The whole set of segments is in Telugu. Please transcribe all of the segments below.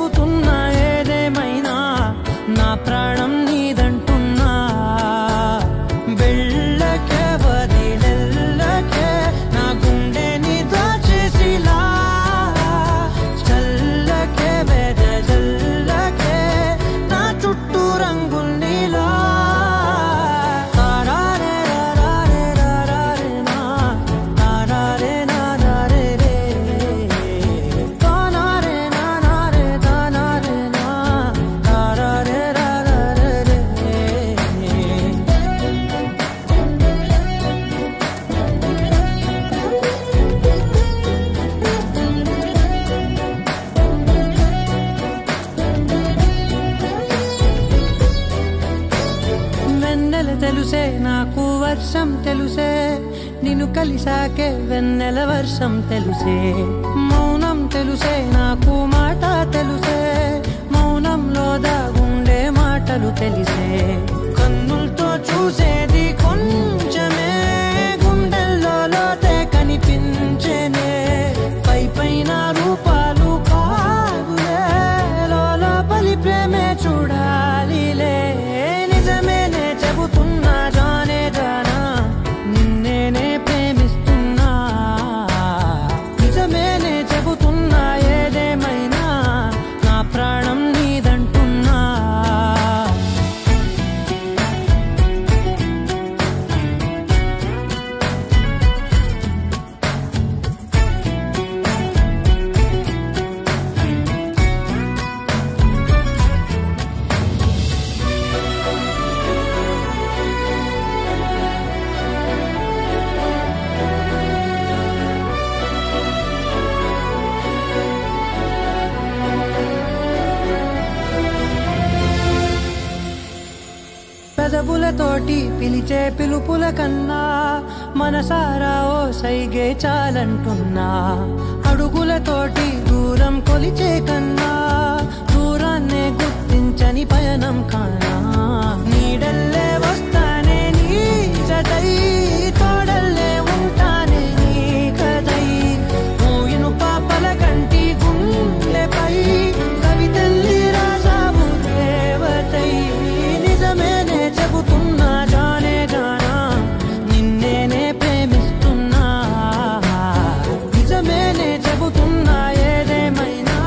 చెబుతున్నా ఏదేమైనా నా ప్రాణం నీదంటున్నా వెళ్ళకే వదిలెళ్ళకే నా గుండెని దాచేసిలా చల్లకే వెదజల్లకే నా చుట్టూ రంగుల్ నీలా తారారే రారే రారే నా తారారే తెలుసే నాకు వర్షం తెలుసే నిన్ను కలిసాకే వెన్నెల వర్షం తెలుసే మౌనం తెలుసే నాకు మాట తెలుసే మౌనంలో దాగుండే మాటలు తెలిసే కన్నులతో చూసేది కొంచెమే గుండెల్లో లోతే కనిపించేనే పై పైన రూపాలు కాదులే లోపలి ప్రేమే చూడాలిలే పెదవులతోటి పిలిచే పిలుపుల కన్నా మనసారా ఓ సైగే చాలంటున్నా అడుగులతోటి దూరం కొలిచే కన్నా దూరాన్నే గుర్తించని పయనం కానా నీడల్లే వస్తానే నీ జతై తోడల్లే ఉంటానే నీ కదై పోయిను పాపల కంటి గుండెపై కవితల్లి రాజావు దేవతై నిజమేనే చెబుతున్నా జానే జానా నిన్నేనే ప్రేమిస్తున్నా నిజమేనే చెబుతున్నా ఏదేమైనా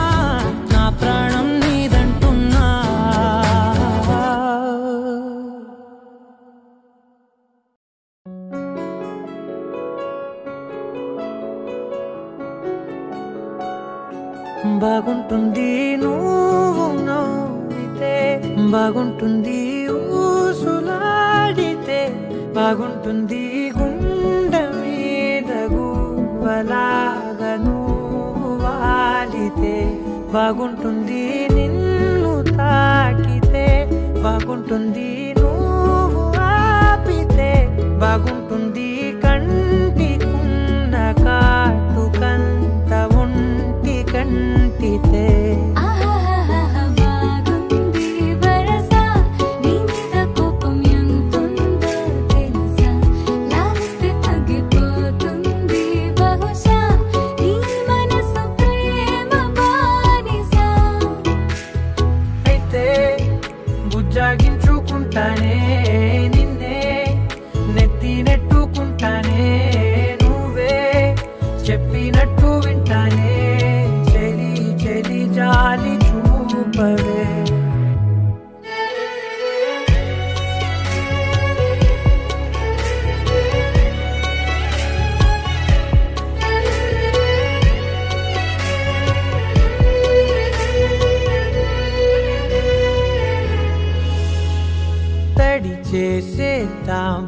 నా ప్రాణం నీదంటున్నా బాగుంటుంది నువ్వు నవ్వితే బాగుంటుంది ఊసులాడితే బాగుంటుంది గుండె మీద గువ్వలాగా నువ్వు వాలితే బాగుంటుంది నిన్ను తాకితే బాగుంటుంది నువ్వు ఆపితే బాగుంటుంది కంటికున్న కాటుకంత ఒంటి కంటితే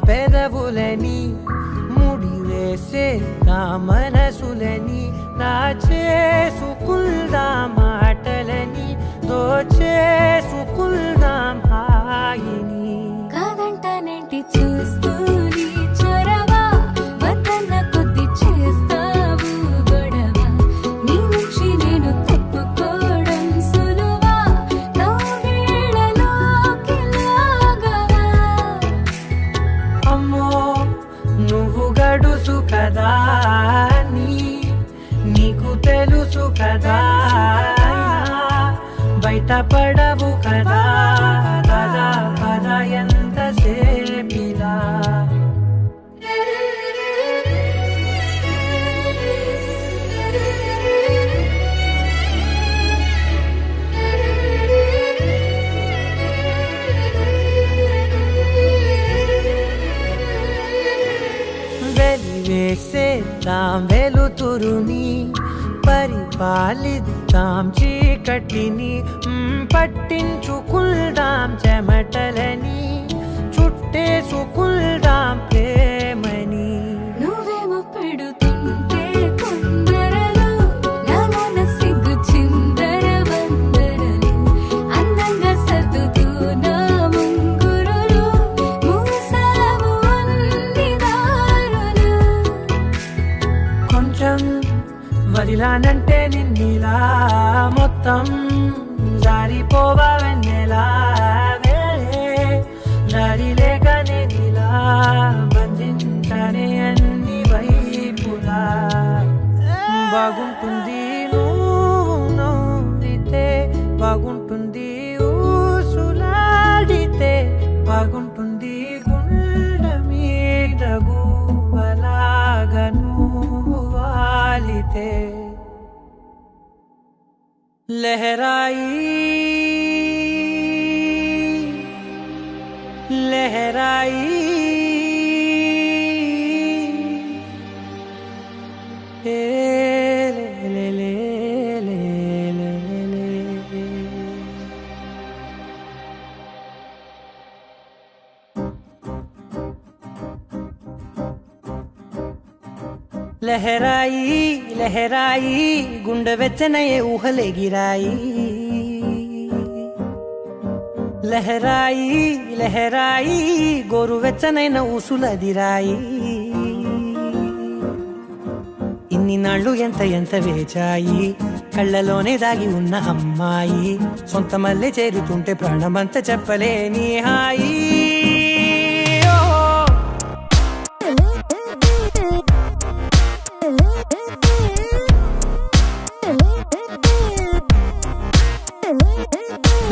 పెదవులని ముడివేసేద్దా మనసులని దాచేసుకుందాం మాటలని దోచేసుకుందాం హాయిని కాదంటానేంటి చూస్తూ ಆಯ್ತ ಪಡವು ಕದಾ ಕದಾ ಪದಯಂತ ಸೇಪಿದ से ताम वेलु तुरुनी परिपालित ताम चीकटिनी पट्टिंचु कुल्दाम चमटलनी चुट्टे सुकुल्दाम प्रेमनी వదిలానంటే నిన్నిలా మొత్తం జారిపోవన్నెలా దారి లేక నేనిలా బంధించనే అన్ని వైపులా బాగుంటుంది నువ్వు నవ్వితే బాగుంటుంది ఊసులాడితే బాగుంటుంది గుండె మీద గువ్వలాగా वालिते लहराई लहराई ले ले ले ले लहराई लहराई गुंड विच नए उहले गिराई लहराई लहराई गोरु विच नए न उसूल दिराई इन्नी नालू यंत यंत वेचाई कल्ललोने दागी उन्न अम्माई सोंत मल्ले चेरुतुंटे प्राणमंत चप्पले निहाई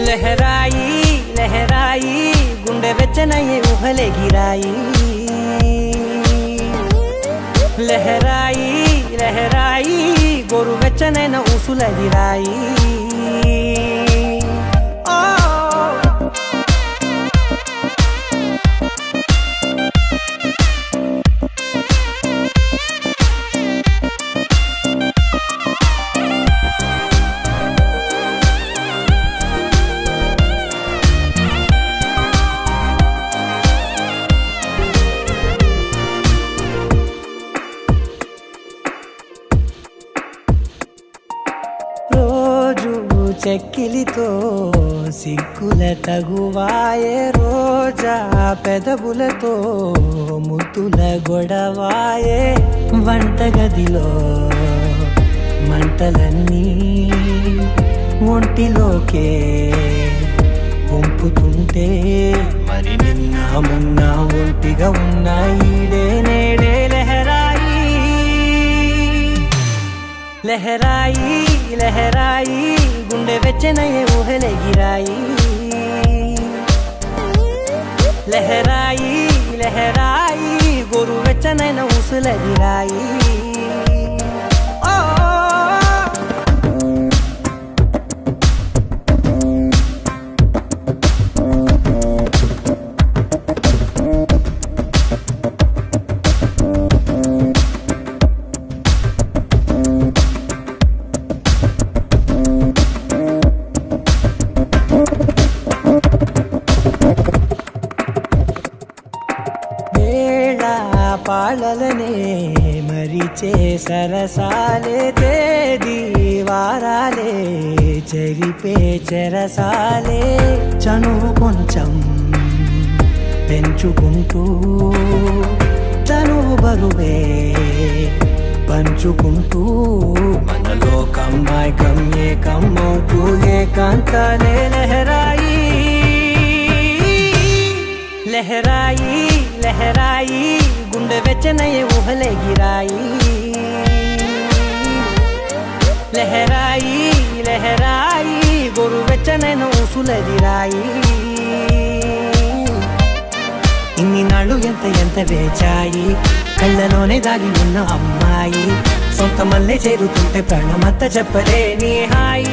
लहराई लहराई गुंडे विच नए उहले गिराई लहराई लहराई गोरु विच नए न उसूल दिराई చెక్కిలితో సిగ్గుల తగువాయే రోజా పెదవులతో ముద్దుల గొడవాయే వంటగదిలో మంటలన్నీ ఒంటిలోకే వంపుతుంటే మరి నిన్న మొన్న ఒంటిగా ఉన్నాయిడే నేడే లహరాయి లహరాయి లహరాయి गुंडे विच नए उहले गिराई लहराई लहराई गोरु विच नए न उसूल दिराई पाललने मरीचे सरसाले ते दीवाराले चरिपे चरसाले चनुवु कोंचम पेंचुकुंटू तनुवु बरुवे पंचुकुंटू मन लोकम मायकम एकम मौतू एकांतले लहराई लहराई लहराई गुंडे विच नए उहले गिराई लहराई लहराई गोरु विच ಯೋಚನೆನೋ ಸುಲದಿರಾಯಿ ಇನ್ನಿನಾಳು ಎಂತ ಎಂತ ಬೇಜಾಯಿ ಕಳ್ಳನೋನೆದಾಗಿ ఉన్న అమ్మాయి సొంత మల్లె చేరుతుంటే ప్రాణమత్త చెప్పలేని హాయి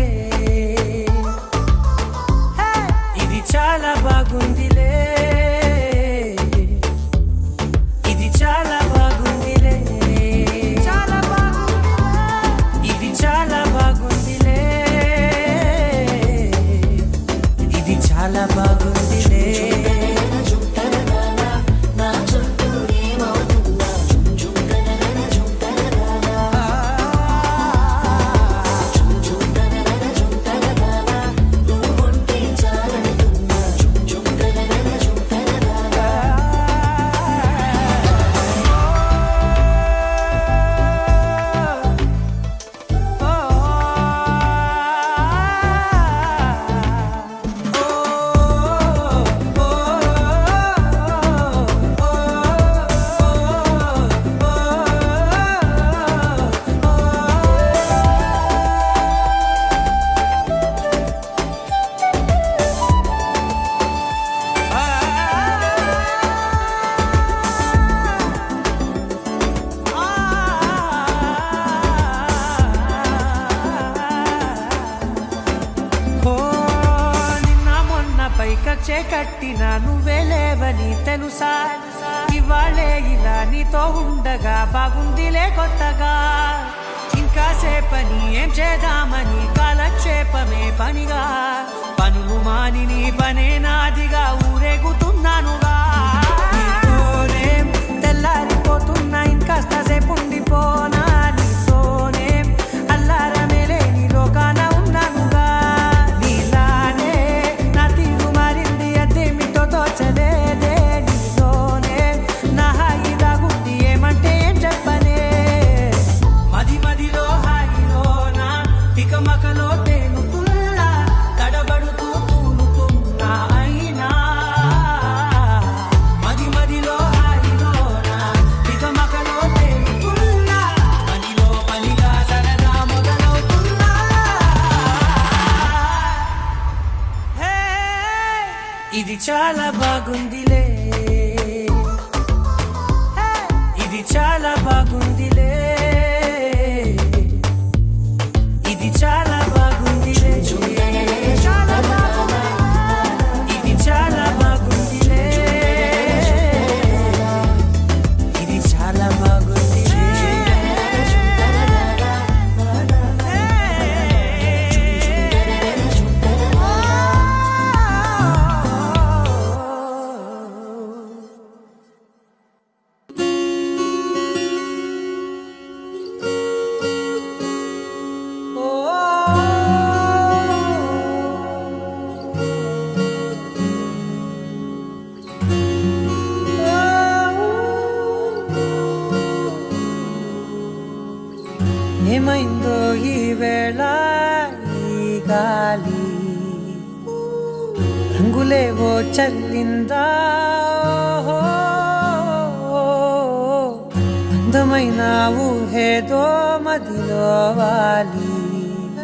महीना वो है दो मदिलो वाली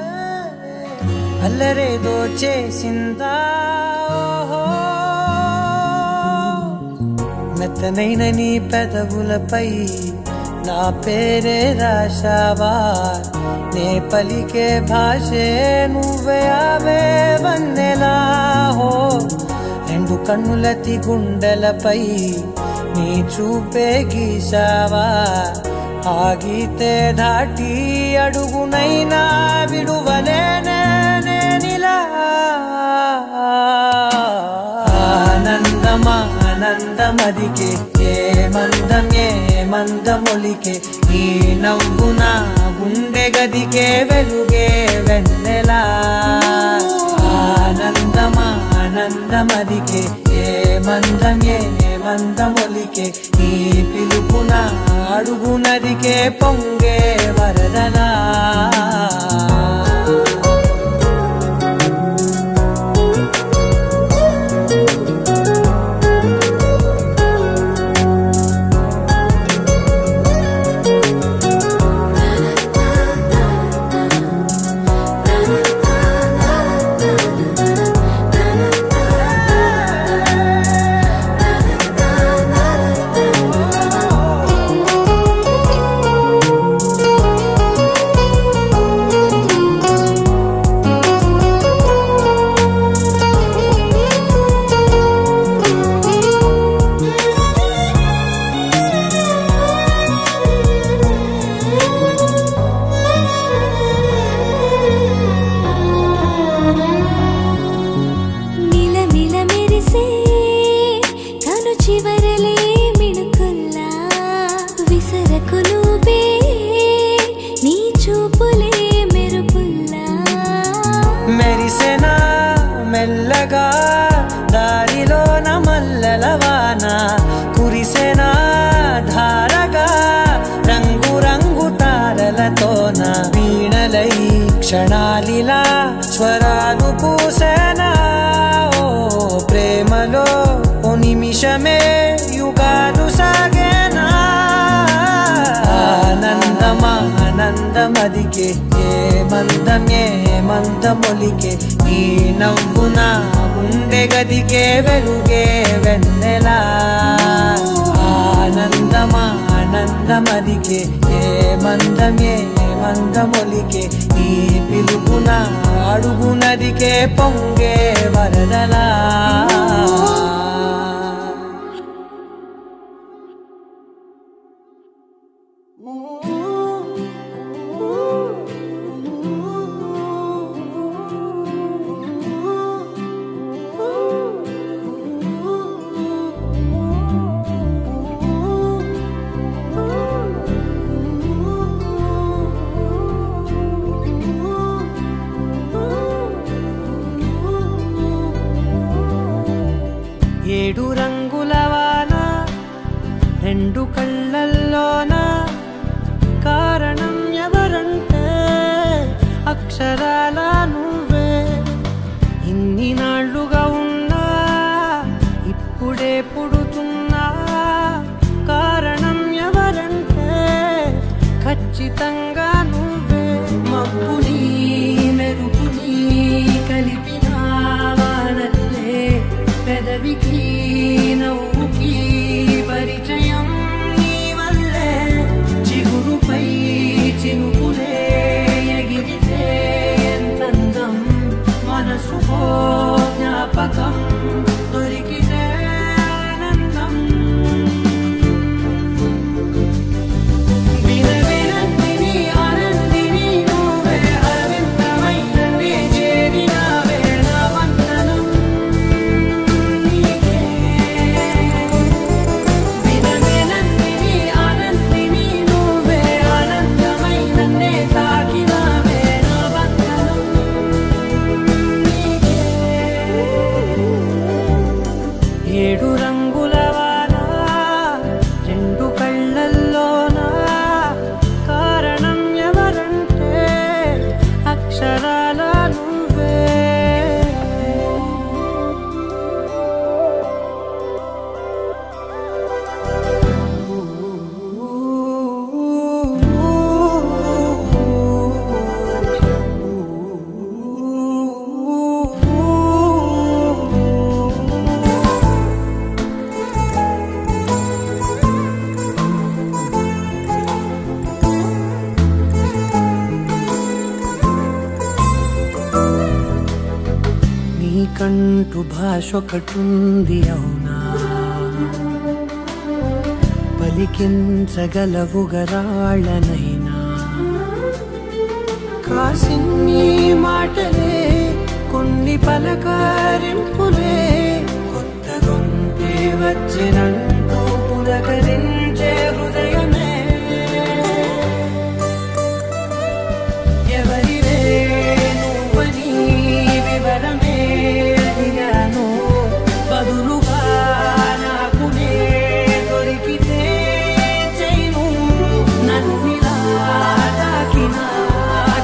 अल्लरे दो चेसिंदा हो नतनई ननी पेदबुल पई ना पेरे राशावार ने पली के भाषे नुवे आवे वन्नेला हो रेंडु कन्नुलती गुंडल पै नी चूपेगी शावा आगीते धाटी अडुगुनैना बिडुवलेने नेनिला आनंदमा आनंदमदिके ये मंदमोलिके नी नव्वुना गुंडे गदिके वेलुगे वेन्नेला आनंदमा आनंदमदिके ये मंदमोलिके नी पिलुपुना अडुगुनदिके पोंगे वरदला क्षणालीला स्वरानु पूसेना ओ प्रेमलो ओ निमिषमे युगानु सागेना आनंदमा आनंदमदिके ये मंदमोलिके नी नव्वुना गुंडे गदिके वेलुगे वेन्नेला आनंदमा आनंदमदिके ये मंदमोलिके नी पिलुगुना अडुगुनदिके पोंगे वरदला కంటు భాషొకటుందియౌనా పలికించగలవు గరాళనైనా కాసిని మాటలే కొన్ని పలకరింపులే కొత్త గొంతే వచ్చినంటూ పులకరించే హృదయమే ఎవరివే నువ్వని వివరమే దిగాను బదులుగా నాకునే దొరికితే చేయను నన్నిలా తాకినా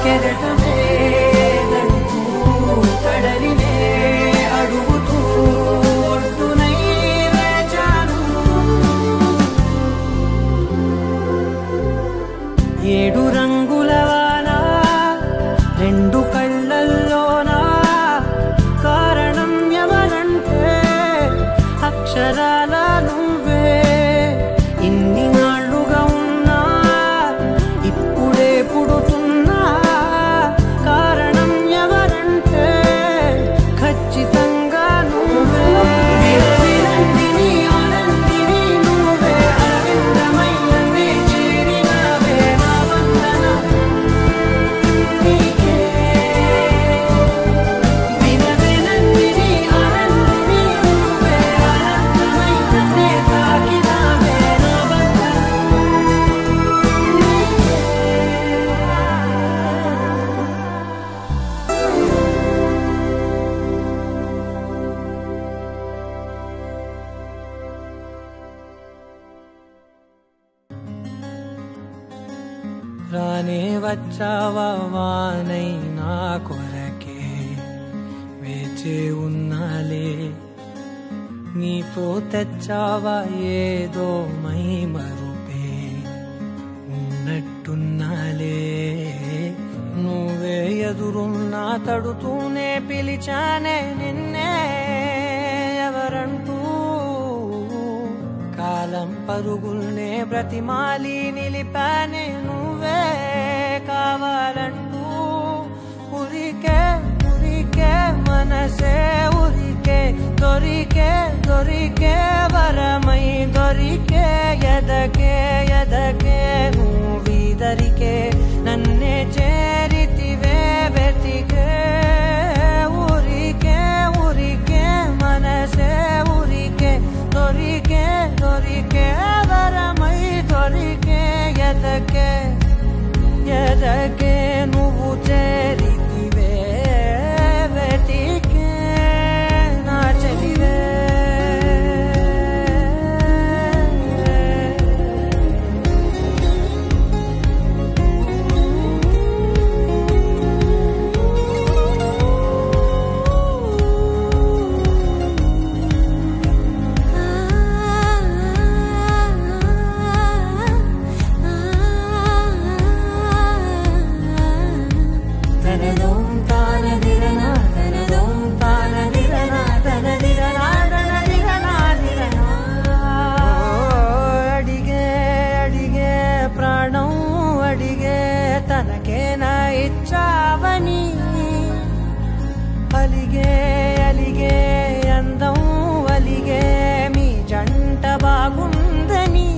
కెరటమే దంటూ కడలినే అడుగుతూ ఒడ్డునై వేచాను ఏడు రంగులవాన రెండు కళ్ళల్లోనా కారణం ఎవరంటే అక్షరాల నువ్వే ఇన్ని నాళ్ళుగా ఉన్నా ఇప్పుడే పుడుతున్నా కారణం ఎవరంటే ఖచ్చితంగా నువ్వే విరవినందిని ఆనందిని నువ్వే అరవిందమయ్యంది చేరినవే నా వందనం నీకే విరవినందిని ఆనందిని నువ్వే అనంతమయ్యంది తాకినవే నా వందనం నీకే రానే వచ్చావా వానై నా కొరకే వేచే ఉన్నాలే నీతో తెచ్చావా ఏదో మై మరుపే ఉన్నట్టున్నాలే నువ్వే ఎదురున్నా తడుతూనే పిలిచానే నిన్నే ఎవరంటూ కాలం పరుగుల్నే బ్రతిమాలి నిలిపానే నువ్వే కావాలంటూ ఉరికే ఉరికే మనసే ఉరికే దొరికే దొరికే వరమై దొరికే ఎదకే ఎదకే నువ్విదరికే నన్నే చేరితివే వెతికే ఉరికే ఉరికే మనసే ఉరికే దొరికే దొరికే వరమై దొరికే ఎదకే ఎదకే నువ్వు చేరితివే వెతికే నా చెలివే అడిగే అడిగే ప్రాణం అడిగే తనకేనా ఇచ్చావని అలిగే అలిగే అందం అలిగే మీ జంట బాగుందని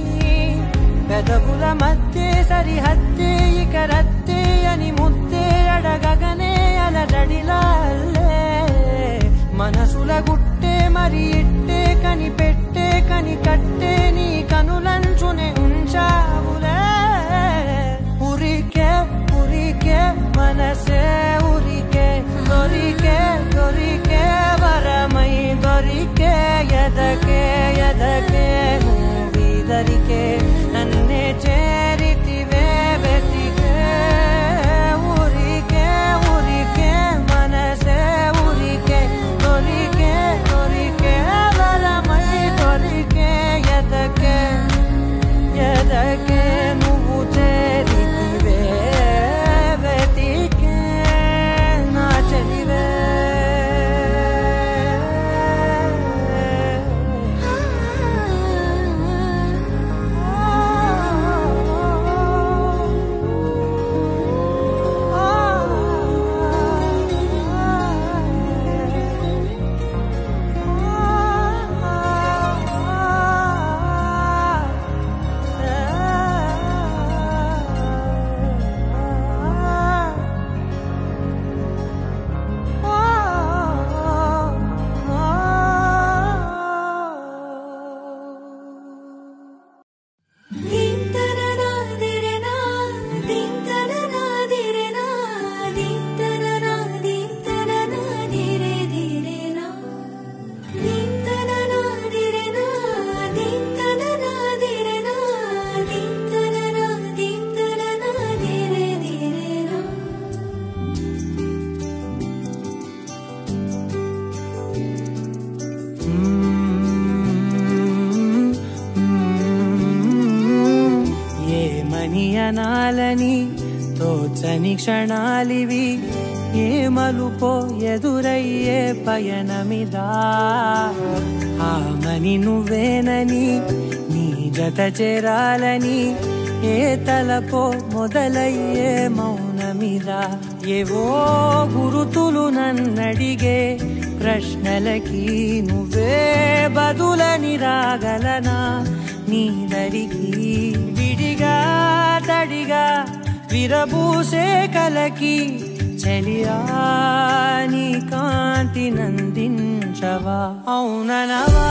పెదవుల మధ్య సరిహద్దే ఇక రత్తే అని ముద్దే అడగగనే అలజడిలా అల్లే మనసుల గుట్టే మరి ఇట్టే కనిపెట్టే కనికట్టే నీ కనులంచునే ఉంచావులే ఉరికే ఉరికే మనసే ఉరికే దొరికే దొరికే వరమై దొరికే ఎదకే ఎదకే నువ్విదరికే నన్నే చేరితివే వెతికే ఉరికే ఉరికే మనసే ఉరికే దొరికే దొరికే వరమై దొరికే ఎదకే ఎదకే నువ్వు చేరితివే వెతికే నా చెలివే నయనాలని తోచని క్షణాలివి ఏమలుపో ఎదురయ్యే పయనమిదా ఆమని నువ్వేనని నీ జత చేరాలని ఏ తలపో మొదలయ్యే మౌనమిదా ఏవో గురుతులు నన్నడిగే ప్రశ్నలకి నువ్వే బదులని రాగలనా నీదరికి విడిగా తడిగా విరబూసే కలకి చెలియా నీ కాంతి నందించవా అవుననవా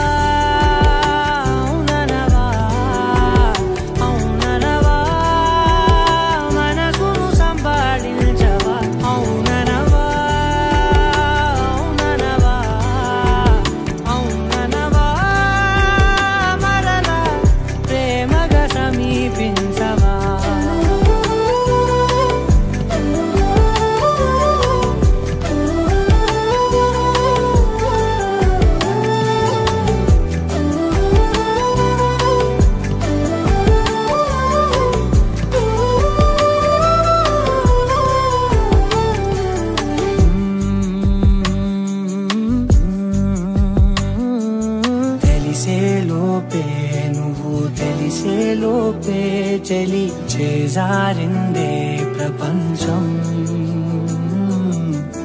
चली చేజారిందే ప్రపంచం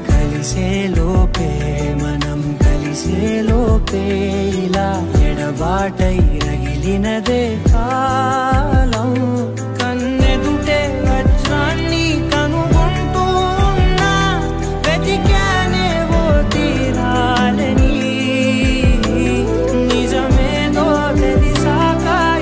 కలిసే లోపే మనం కలిసే లోపే ఇలా ఎడబాటై రగిలినదే కాలం కన్నెదుటే వజ్రాన్ని కనుగొంటూ ఉన్నా వెతికానే ఓ తీరాలని నిజమేదో తెలిసాక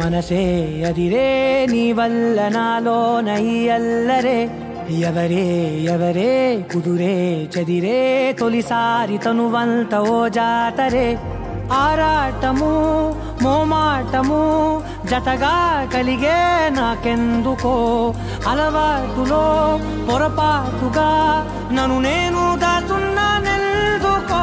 మనసే అదిరే నీ వల్ల నాలో నయి అల్లరే ఎవరే ఎవరే కుదురే చదిరే తొలిసారి తనువంత ఓ జాతరే ఆరాటము మోమాటము జతగా కలిగే నాకెందుకో అలవాటులో పొరపాటుగా నన్ను నేను దాచున్నా నెల్దుకో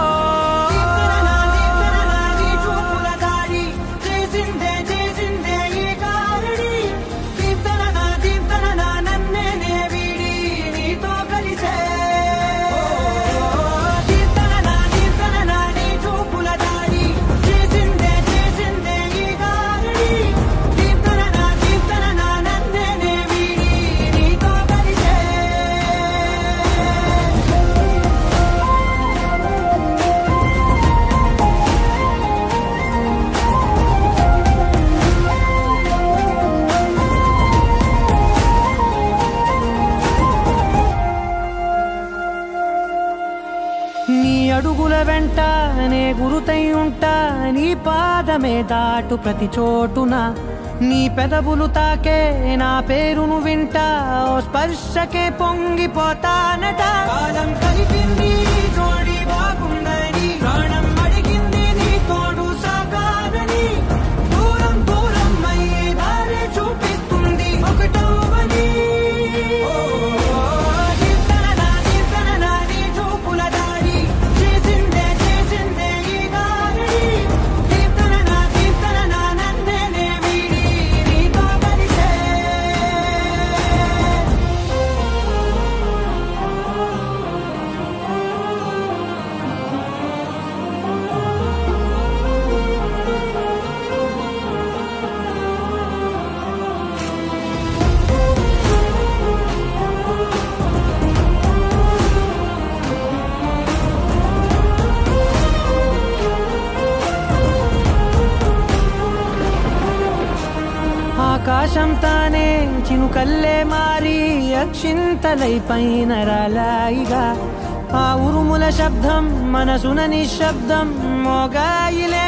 వెంటనే గురుతై ఉంటా నీ పాదమే దాటు ప్రతి చోటున నీ పెదవులు తాకే నా పేరును వింటా ఓ స్పర్శకే పొంగిపోతానట కాలం కలిపింది జోడి బాగుందని ప్రాణం అడిగింది నీ తోడు సాగాలని దూరం దూరం అయ్యే దారి చూపిస్తుంది ఒకటవని ఆకాశం తానే చినుకల్లే మారి అక్షింతలై పైన రాలాయిగా ఆ ఉరుముల శబ్దం మనసున నిశ్శబ్దం మోగాయిలే